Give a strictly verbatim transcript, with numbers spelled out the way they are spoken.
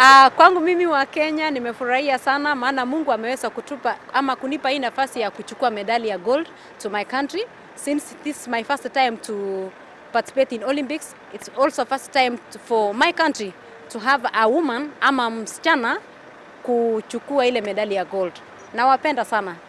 Uh, kwangu mimi wa Kenya nimefurahia sana, maana Mungu ameweza kutupa ama kunipa hii nafasi ya kuchukua medali ya gold to my country. Since this is my first time to participate in Olympics, it's also first time to, for my country to have a woman ama msichana kuchukua ile medali ya gold. Nawapenda sana.